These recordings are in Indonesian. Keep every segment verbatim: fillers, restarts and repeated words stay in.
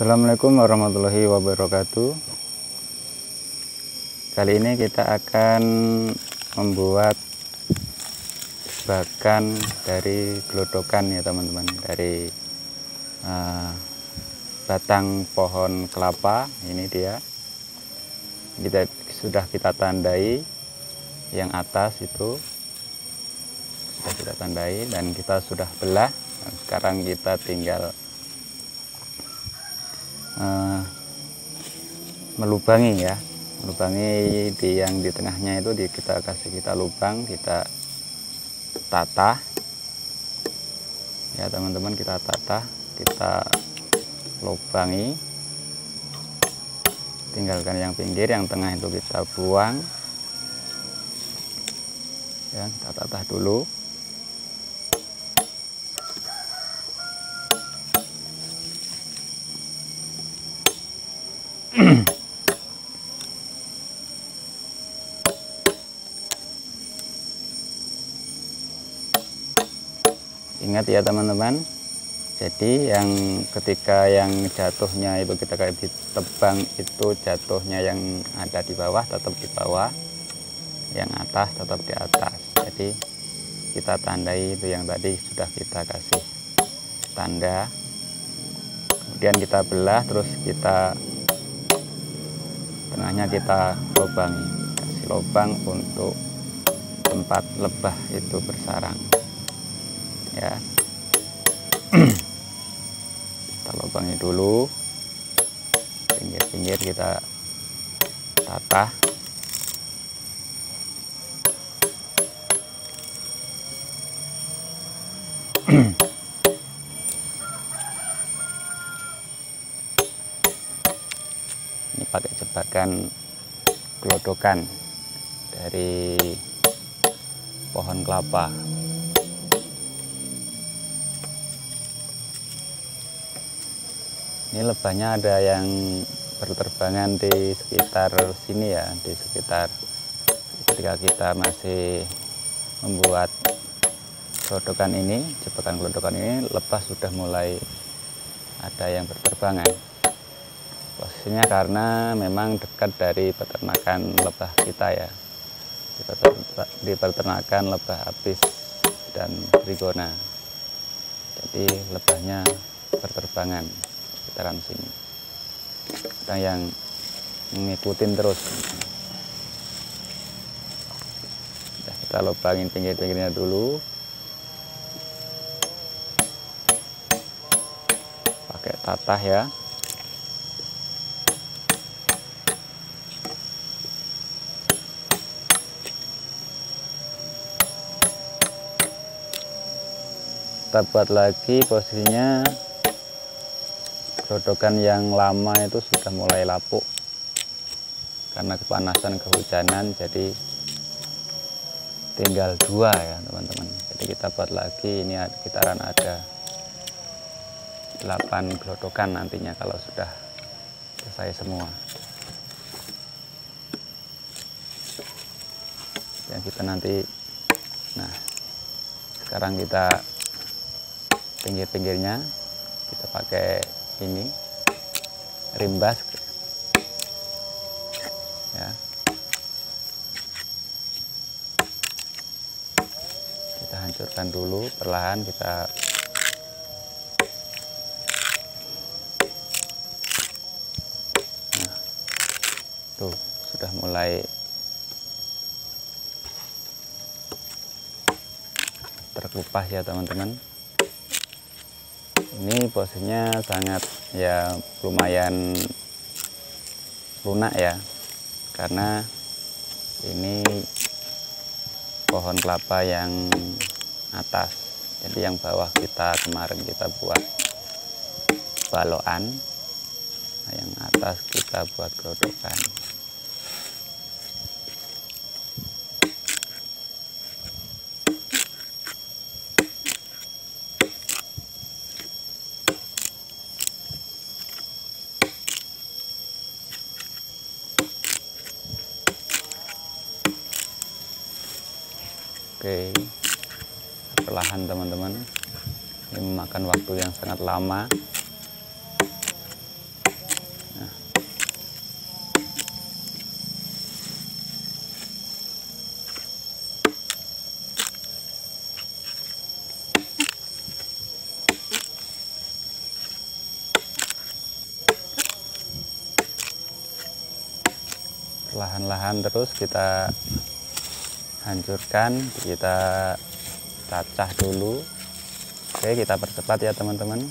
Assalamualaikum warahmatullahi wabarakatuh. Kali ini kita akan membuat jebakan dari glodokan ya teman-teman, dari uh, batang pohon kelapa. Ini dia, kita sudah kita tandai yang atas itu, sudah kita tandai dan kita sudah belah. Nah, sekarang kita tinggal Uh, melubangi ya, melubangi di yang di tengahnya itu, di, kita kasih kita lubang, kita tatah ya teman-teman, kita tatah, kita lubangi, tinggalkan yang pinggir, yang tengah itu kita buang ya, kita tatah dulu. Ingat ya teman-teman, jadi yang ketika yang jatuhnya itu kita kayak ditebang, itu jatuhnya yang ada di bawah tetap di bawah, yang atas tetap di atas. Jadi kita tandai itu yang tadi sudah kita kasih tanda, kemudian kita belah, terus kita tengahnya kita lubangi, kasih lubang untuk tempat lebah itu bersarang ya. Kita lubangi dulu, pinggir-pinggir kita tatah. Ini pakai jebakan glodokan dari pohon kelapa. Ini lebahnya ada yang berterbangan di sekitar sini ya, di sekitar ketika kita masih membuat glodokan ini, jebakan glodokan ini, lebah sudah mulai ada yang berterbangan. Posisinya karena memang dekat dari peternakan lebah kita ya, di peternakan lebah apis dan trigona, jadi lebahnya berterbangan sekitaran sini. Kita yang ngikutin terus. Nah, kita lubangin pinggir-pinggirnya dulu. Pakai tatah ya. Kita buat lagi posisinya. Glodokan yang lama itu sudah mulai lapuk karena kepanasan, kehujanan, jadi tinggal dua ya teman-teman. Jadi kita buat lagi, ini sekitaran ada delapan glodokan nantinya kalau sudah selesai semua. Dan kita nanti, nah sekarang kita pinggir-pinggirnya kita pakai ini rimbas ya, kita hancurkan dulu perlahan, kita nah, tuh sudah mulai terkelupas ya teman-teman. Ini posenya sangat ya lumayan lunak ya, karena ini pohon kelapa yang atas, jadi yang bawah kita kemarin kita buat baloan, nah, yang atas kita buat glodokan. Oke, perlahan teman-teman, ini memakan waktu yang sangat lama. lahan-lahan terus kita hancurkan, kita cacah dulu. Oke, kita percepat ya teman-teman.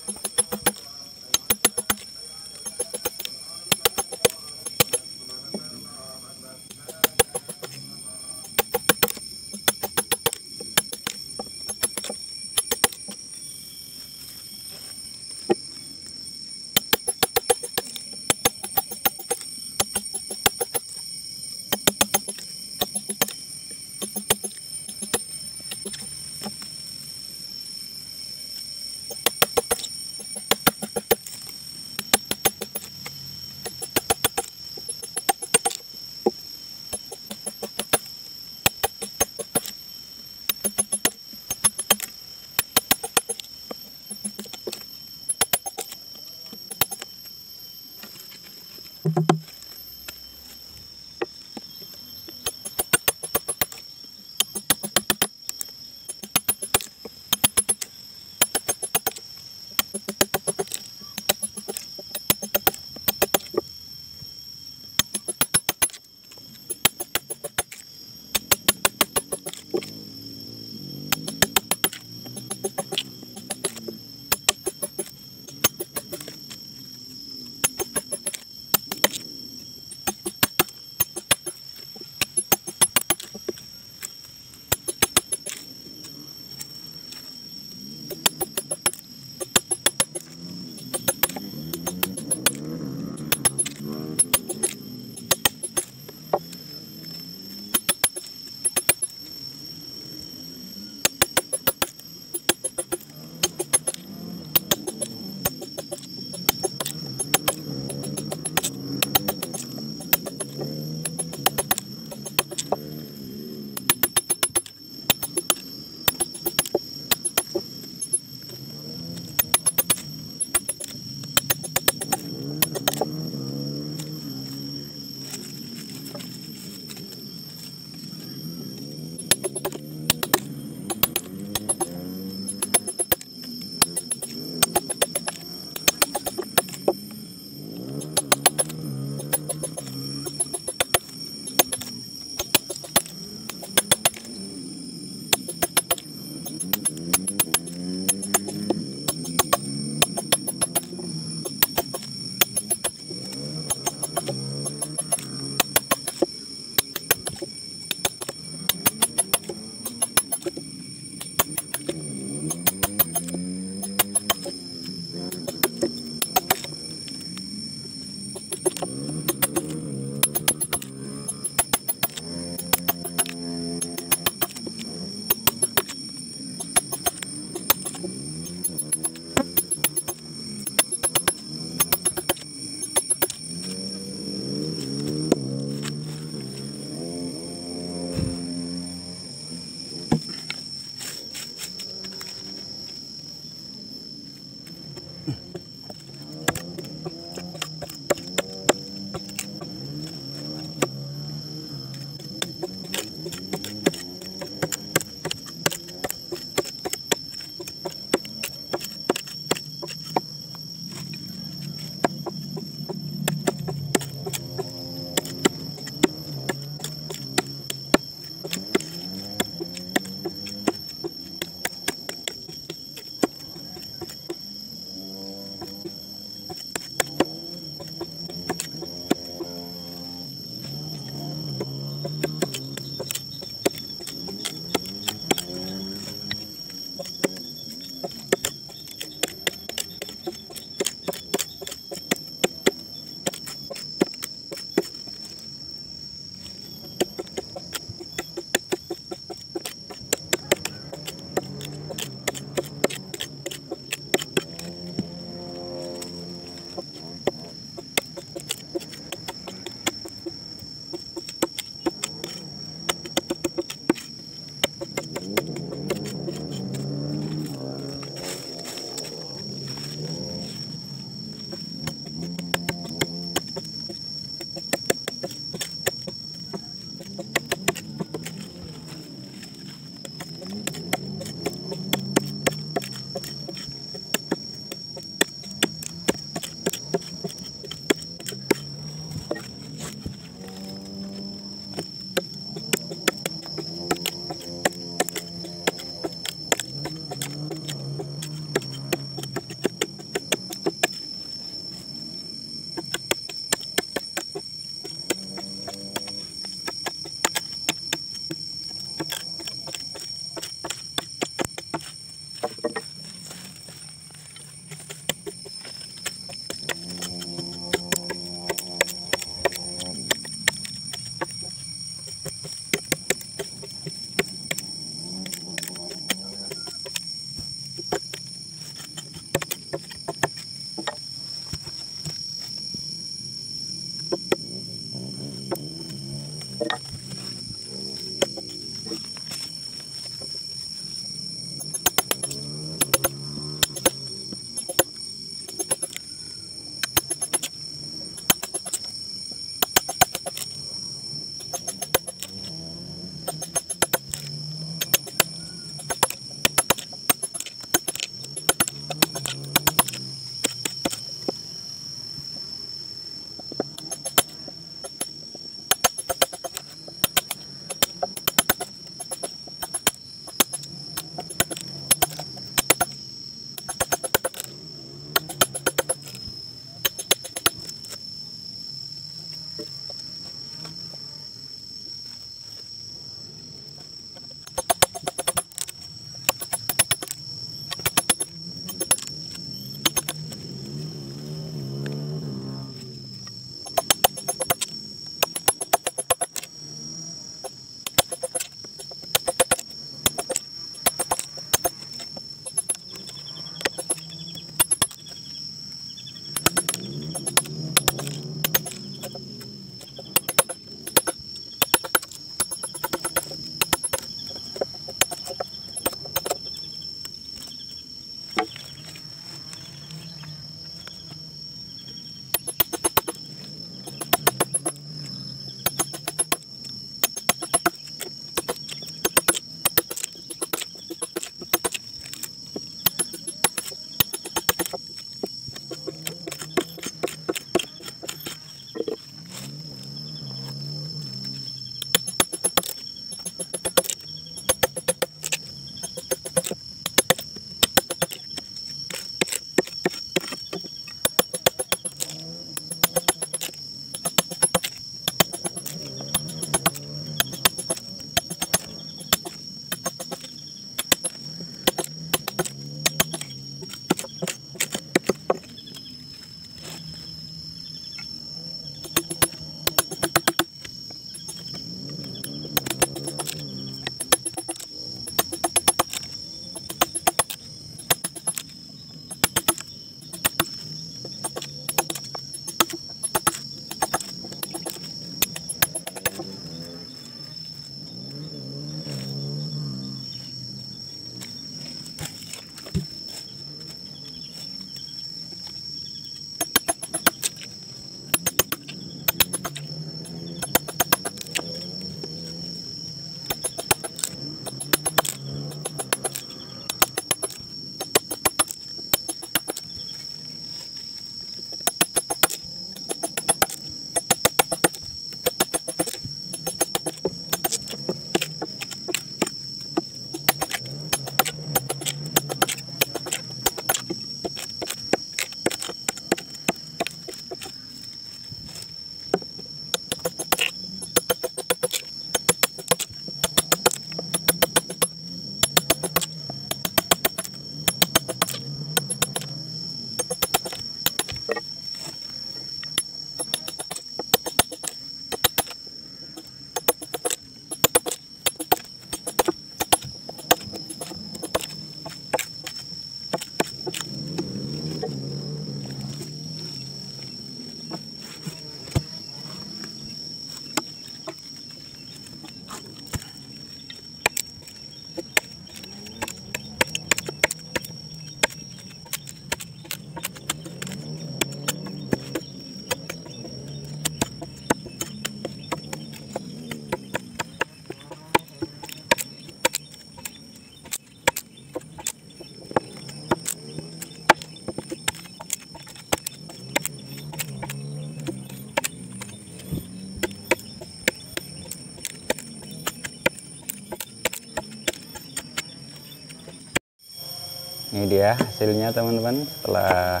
Ini dia hasilnya teman-teman, setelah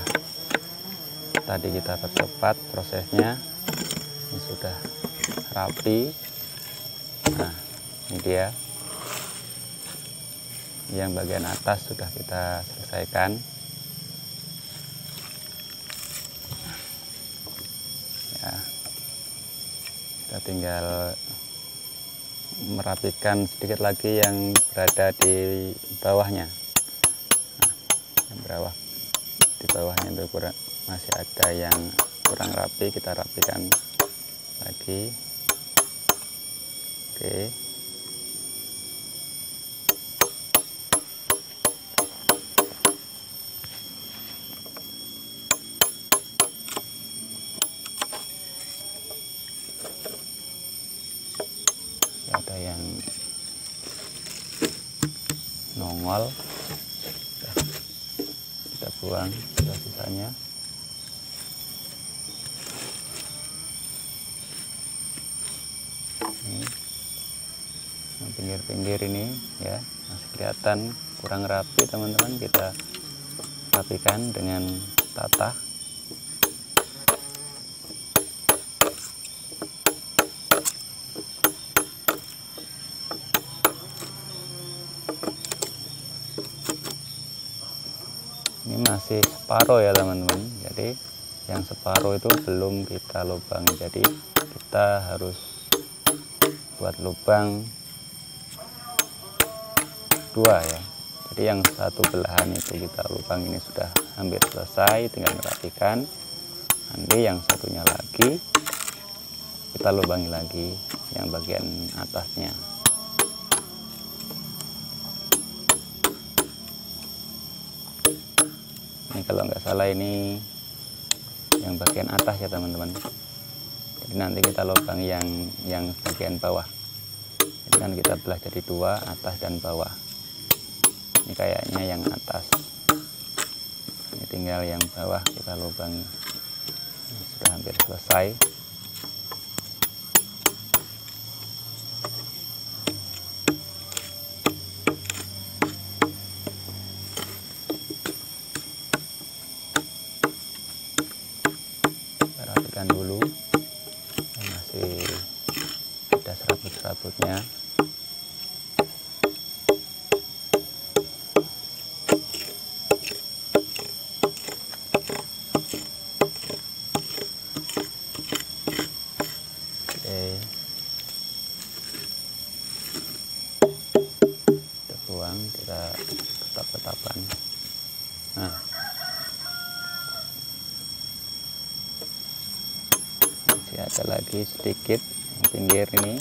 tadi kita percepat prosesnya, ini sudah rapi. Nah, ini dia yang bagian atas sudah kita selesaikan. Ya, kita tinggal merapikan sedikit lagi yang berada di bawahnya. Bawah di bawahnya itu kurang, masih ada yang kurang rapi, kita rapikan lagi. Oke, masih ada yang nongol, buang sudah sisanya. Ini pinggir-pinggir ini ya masih kelihatan kurang rapi teman-teman, kita rapikan dengan tatah. Ini masih separuh ya teman-teman, jadi yang separuh itu belum kita lubang, jadi kita harus buat lubang dua ya. Jadi yang satu belahan itu kita lubang, ini sudah hampir selesai, tinggal merapikan. Nanti yang satunya lagi kita lubangi lagi yang bagian atasnya. Ini kalau nggak salah ini yang bagian atas ya teman-teman. Jadi nanti kita lubang yang yang bagian bawah. Jadi kan kita belah jadi dua, atas dan bawah. Ini kayaknya yang atas. Ini tinggal yang bawah kita lubang. Ini sudah hampir selesai. Dulu masih ada serabut-serabutnya. Oke, kita buang, kita tetap-tetapan. Nah, ada lagi sedikit yang pinggir ini.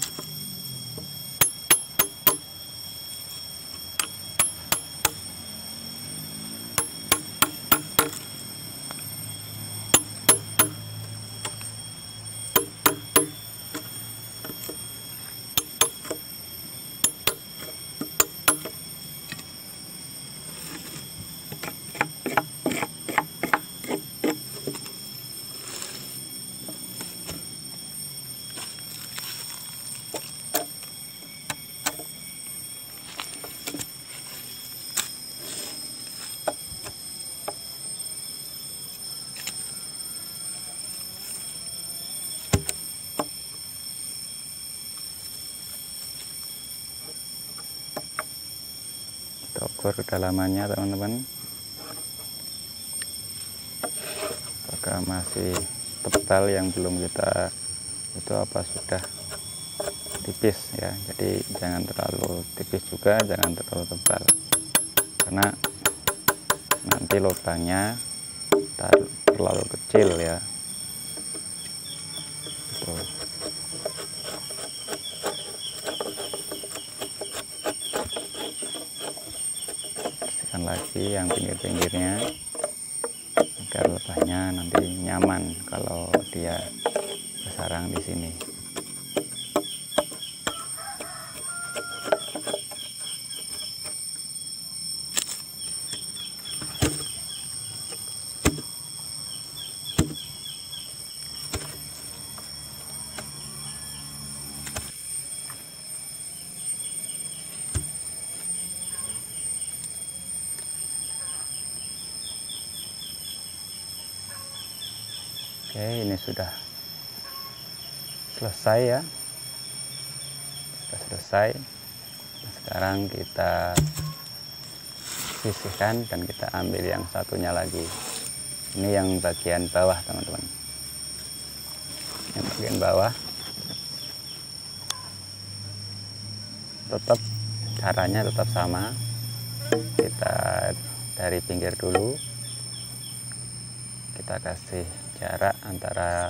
Kedalamannya teman-teman, apakah masih tebal yang belum kita itu, apa sudah tipis ya. Jadi jangan terlalu tipis juga, jangan terlalu tebal, karena nanti lubangnya terlalu kecil ya. Tuh. Lagi yang pinggir-pinggirnya agar lebahnya nanti nyaman kalau dia bersarang di sini. Oke, ini sudah selesai ya, sudah selesai. Nah, sekarang kita sisihkan dan kita ambil yang satunya lagi. Ini yang bagian bawah, teman-teman, yang bagian bawah. Tetap caranya tetap sama, kita dari pinggir dulu, kita kasih jarak antara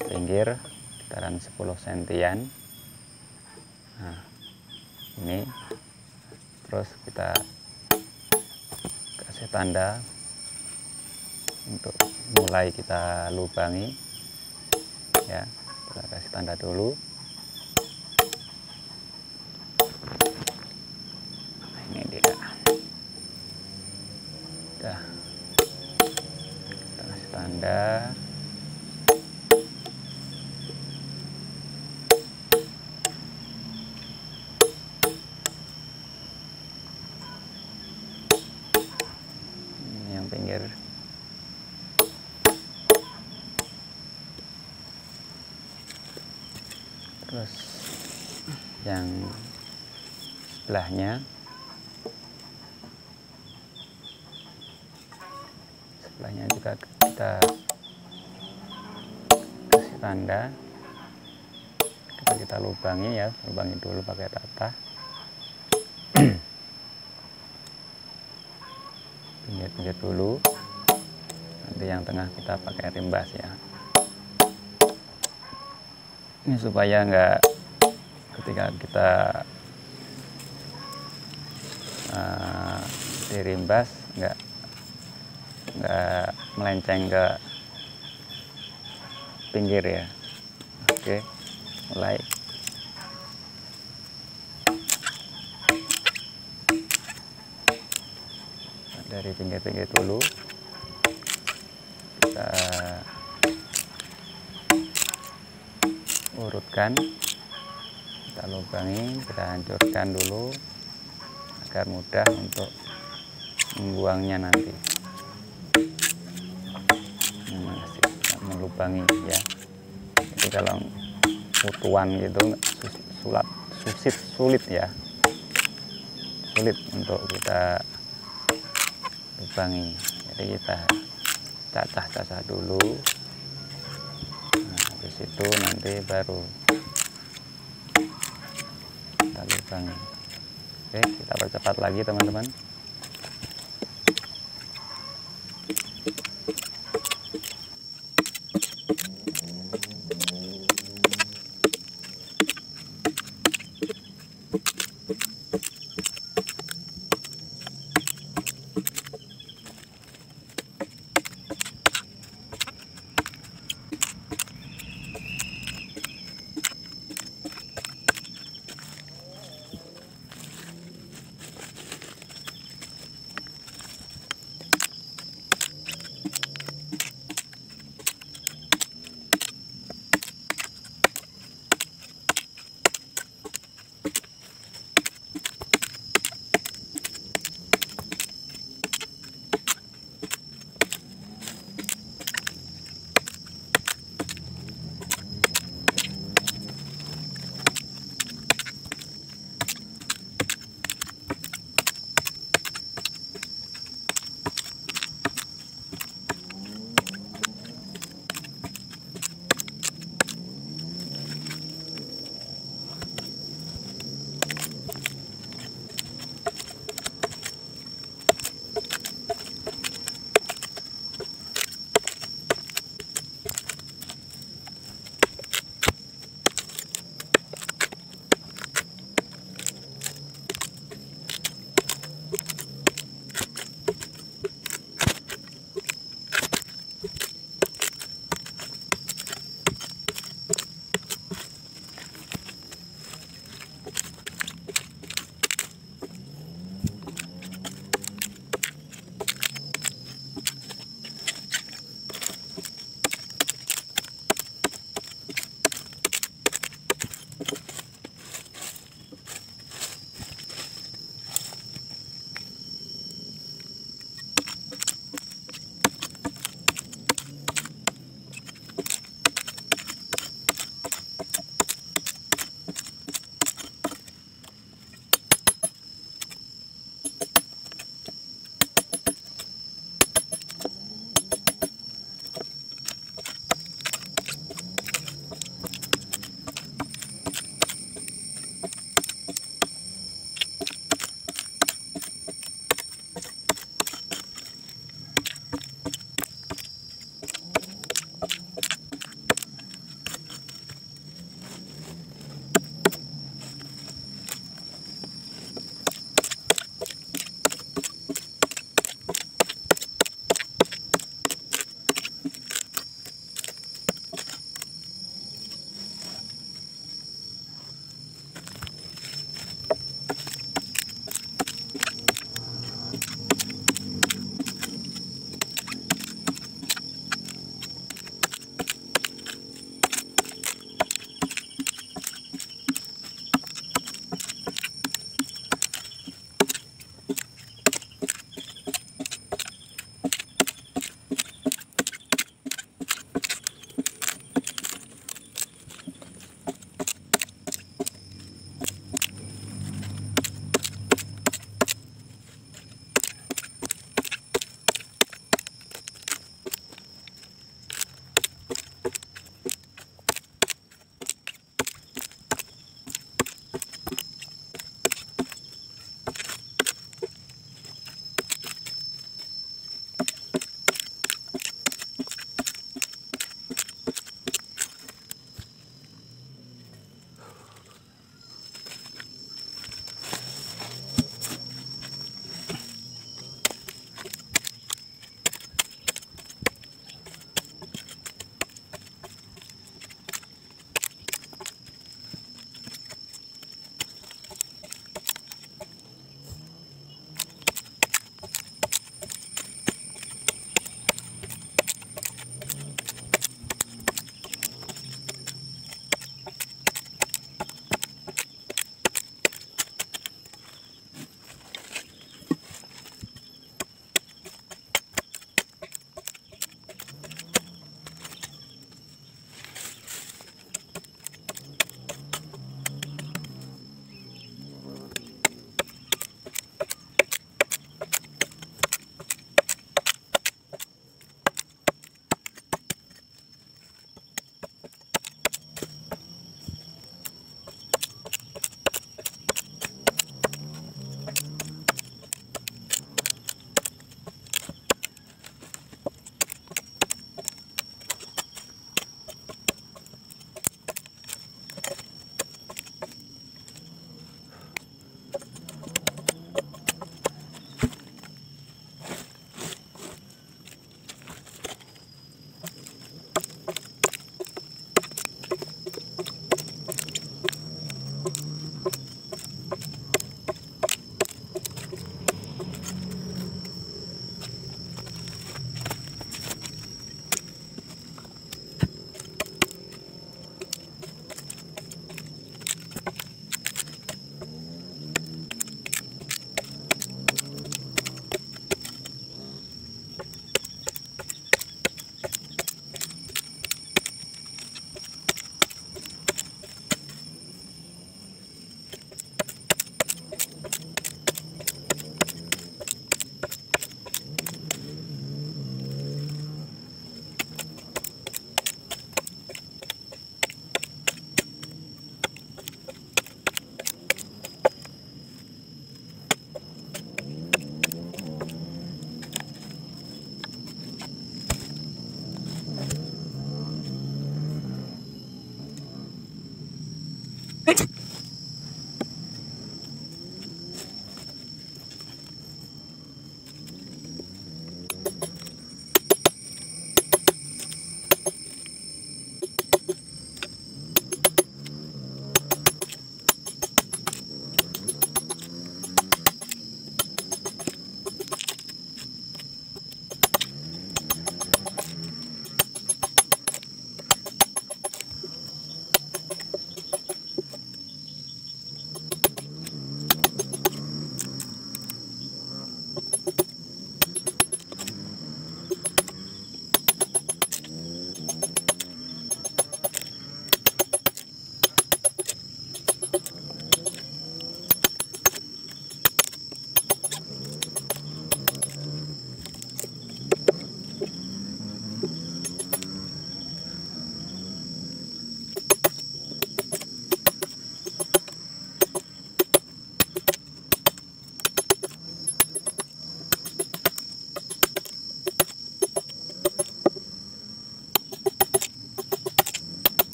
pinggir sekitaran sepuluh sentian. Nah, ini terus kita kasih tanda untuk mulai kita lubangi ya, kita kasih tanda dulu. Kita kasih tanda. Ini yang pinggir. Terus yang sebelahnya. Sebelahnya juga kita kasih tanda, kita, kita lubangi ya, lubangi dulu pakai tatah. Pinggir-pinggir dulu, nanti yang tengah kita pakai rimbas ya. Ini supaya nggak, ketika kita uh, dirimbas nggak nggak melenceng ke pinggir ya. Oke, mulai. Dari pinggir-pinggir dulu kita urutkan, kita lubangi, kita hancurkan dulu agar mudah untuk membuangnya nanti. Lubangi ya, jadi kalau utuan gitu sulit, susit sulit ya, sulit untuk kita lubangi. Jadi kita cacah-cacah dulu, nah, habis itu nanti baru kita lubangi. Oke, kita percepat lagi teman-teman.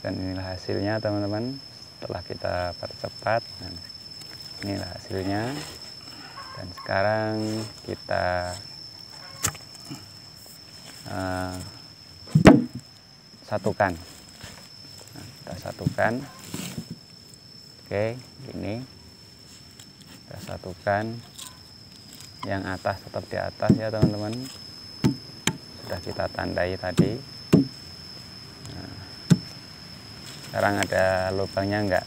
Dan inilah hasilnya teman-teman, setelah kita percepat. Inilah hasilnya. Dan sekarang kita uh, satukan. Nah, kita satukan. Oke, ini kita satukan. Yang atas tetap di atas ya teman-teman. Sudah kita tandai tadi. Nah, sekarang ada lubangnya enggak?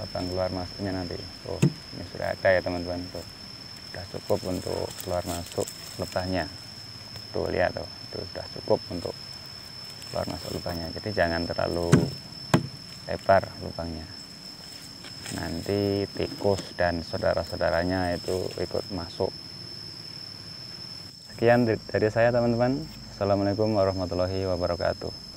Lubang keluar masuknya nanti. Tuh, ini sudah ada ya teman-teman. Tuh, sudah cukup untuk keluar masuk lubangnya. Tuh, lihat tuh. Itu sudah cukup untuk keluar masuk lubangnya. Jadi jangan terlalu lebar lubangnya. Nanti tikus dan saudara-saudaranya itu ikut masuk. Sekian dari saya teman-teman. Assalamualaikum warahmatullahi wabarakatuh.